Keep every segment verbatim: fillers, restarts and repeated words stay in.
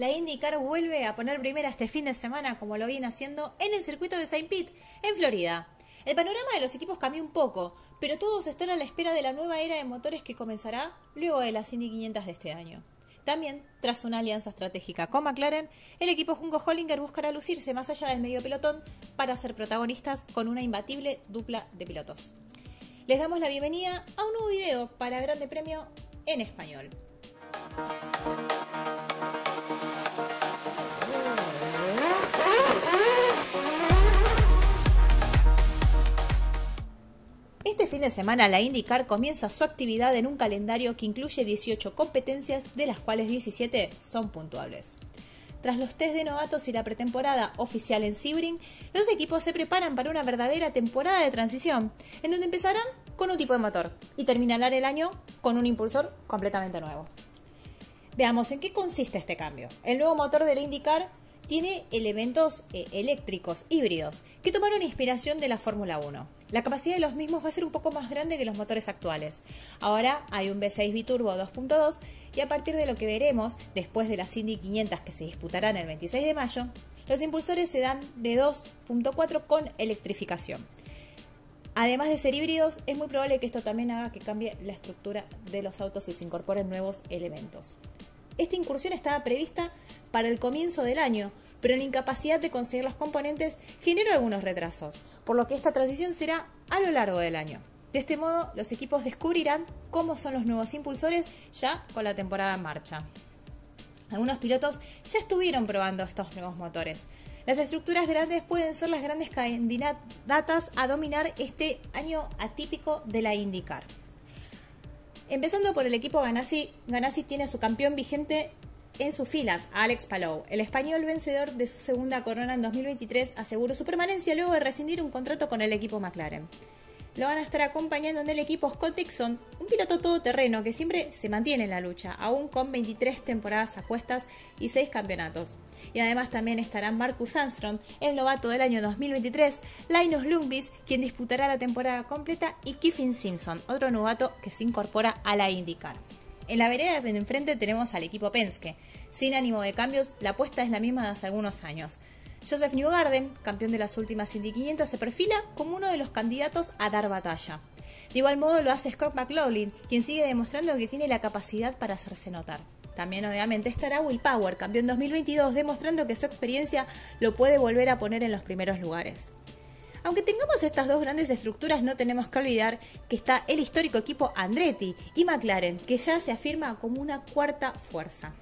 La IndyCar vuelve a poner primera este fin de semana, como lo viene haciendo en el circuito de Saint Pete, en Florida. El panorama de los equipos cambió un poco, pero todos están a la espera de la nueva era de motores que comenzará luego de las Indy quinientas de este año. También, tras una alianza estratégica con McLaren, el equipo Juncos Hollinger buscará lucirse más allá del medio pelotón para ser protagonistas con una imbatible dupla de pilotos. Les damos la bienvenida a un nuevo video para Grande Premio en Español. Este fin de semana la IndyCar comienza su actividad en un calendario que incluye dieciocho competencias, de las cuales diecisiete son puntuables. Tras los test de novatos y la pretemporada oficial en Sebring, los equipos se preparan para una verdadera temporada de transición, en donde empezarán con un tipo de motor y terminarán el año con un impulsor completamente nuevo. Veamos en qué consiste este cambio. El nuevo motor de la IndyCar tiene elementos eh, eléctricos, híbridos, que tomaron inspiración de la Fórmula uno. La capacidad de los mismos va a ser un poco más grande que los motores actuales. Ahora hay un V seis biturbo dos punto dos y a partir de lo que veremos después de las Indy quinientas, que se disputarán el veintiséis de mayo, los impulsores se dan de dos punto cuatro con electrificación. Además de ser híbridos, es muy probable que esto también haga que cambie la estructura de los autos y se incorporen nuevos elementos. Esta incursión estaba prevista para el comienzo del año, pero la incapacidad de conseguir los componentes generó algunos retrasos, por lo que esta transición será a lo largo del año. De este modo, los equipos descubrirán cómo son los nuevos impulsores ya con la temporada en marcha. Algunos pilotos ya estuvieron probando estos nuevos motores. Las estructuras grandes pueden ser las grandes candidatas a dominar este año atípico de la IndyCar. Empezando por el equipo Ganassi, Ganassi tiene a su campeón vigente en sus filas, Alex Palou. El español, vencedor de su segunda corona en dos mil veintitrés, aseguró su permanencia luego de rescindir un contrato con el equipo McLaren. Lo van a estar acompañando en el equipo Scott Dixon, un piloto todoterreno que siempre se mantiene en la lucha, aún con veintitrés temporadas a cuestas y seis campeonatos. Y además también estarán Marcus Armstrong, el novato del año dos mil veintitrés, Linus Lumbis, quien disputará la temporada completa, y Kiffin Simpson, otro novato que se incorpora a la IndyCar. En la vereda de enfrente tenemos al equipo Penske. Sin ánimo de cambios, la apuesta es la misma de hace algunos años. Joseph Newgarden, campeón de las últimas Indy quinientas, se perfila como uno de los candidatos a dar batalla. De igual modo lo hace Scott McLaughlin, quien sigue demostrando que tiene la capacidad para hacerse notar. También obviamente estará Will Power, campeón dos mil veintidós, demostrando que su experiencia lo puede volver a poner en los primeros lugares. Aunque tengamos estas dos grandes estructuras, no tenemos que olvidar que está el histórico equipo Andretti y McLaren, que ya se afirma como una cuarta fuerza.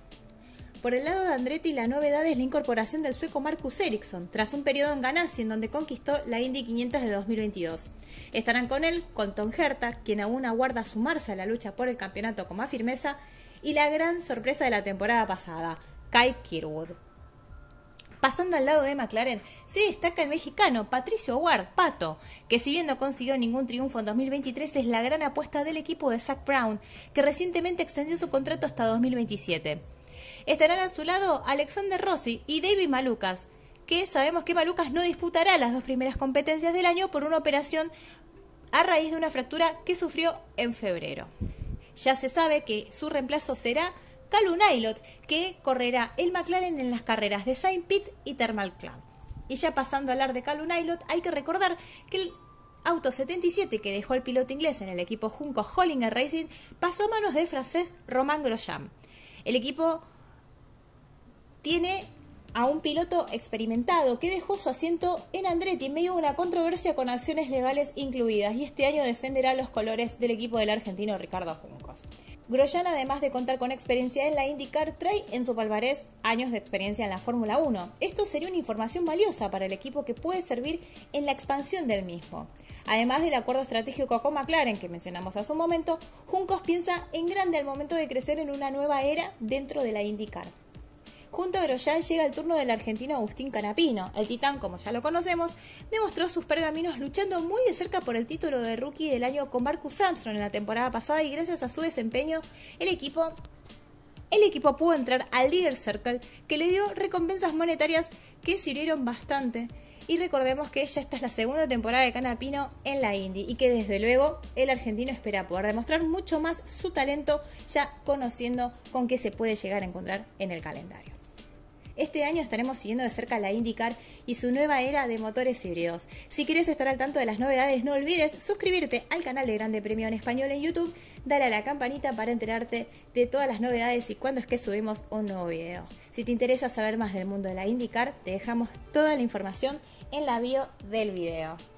Por el lado de Andretti, la novedad es la incorporación del sueco Marcus Eriksson, tras un periodo en Ganassi en donde conquistó la Indy quinientas de dos mil veintidós. Estarán con él Colton Herta, quien aún aguarda sumarse a la lucha por el campeonato con más firmeza, y la gran sorpresa de la temporada pasada, Kyle Kirkwood. Pasando al lado de McLaren, se destaca el mexicano Patricio O'Ward, Pato, que si bien no consiguió ningún triunfo en dos mil veintitrés, es la gran apuesta del equipo de Zak Brown, que recientemente extendió su contrato hasta dos mil veintisiete. Estarán a su lado Alexander Rossi y David Malucas, que sabemos que Malucas no disputará las dos primeras competencias del año por una operación a raíz de una fractura que sufrió en febrero. Ya se sabe que su reemplazo será Callum Ilott, que correrá el McLaren en las carreras de Saint Pete y Thermal Club. Y ya pasando a hablar de Callum Ilott, hay que recordar que el auto setenta y siete que dejó el piloto inglés en el equipo Juncos Hollinger Racing pasó a manos del francés Romain Grosjean. El equipo tiene a un piloto experimentado que dejó su asiento en Andretti en medio de una controversia con acciones legales incluidas, y este año defenderá los colores del equipo del argentino Ricardo Juncos. Grosjean, además de contar con experiencia en la IndyCar, trae en su palmarés años de experiencia en la Fórmula uno. Esto sería una información valiosa para el equipo que puede servir en la expansión del mismo. Además del acuerdo estratégico con McLaren que mencionamos hace un momento, Juncos piensa en grande al momento de crecer en una nueva era dentro de la IndyCar. Junto a Grosjean llega el turno del argentino Agustín Canapino. El titán, como ya lo conocemos, demostró sus pergaminos luchando muy de cerca por el título de rookie del año con Marcus Armstrong en la temporada pasada, y gracias a su desempeño el equipo, el equipo pudo entrar al Leader Circle, que le dio recompensas monetarias que sirvieron bastante. Y recordemos que ya esta es la segunda temporada de Canapino en la Indy y que desde luego el argentino espera poder demostrar mucho más su talento, ya conociendo con qué se puede llegar a encontrar en el calendario. Este año estaremos siguiendo de cerca la IndyCar y su nueva era de motores híbridos. Si quieres estar al tanto de las novedades, no olvides suscribirte al canal de Grande Premio en Español en YouTube, dale a la campanita para enterarte de todas las novedades y cuándo es que subimos un nuevo video. Si te interesa saber más del mundo de la IndyCar, te dejamos toda la información en la bio del video.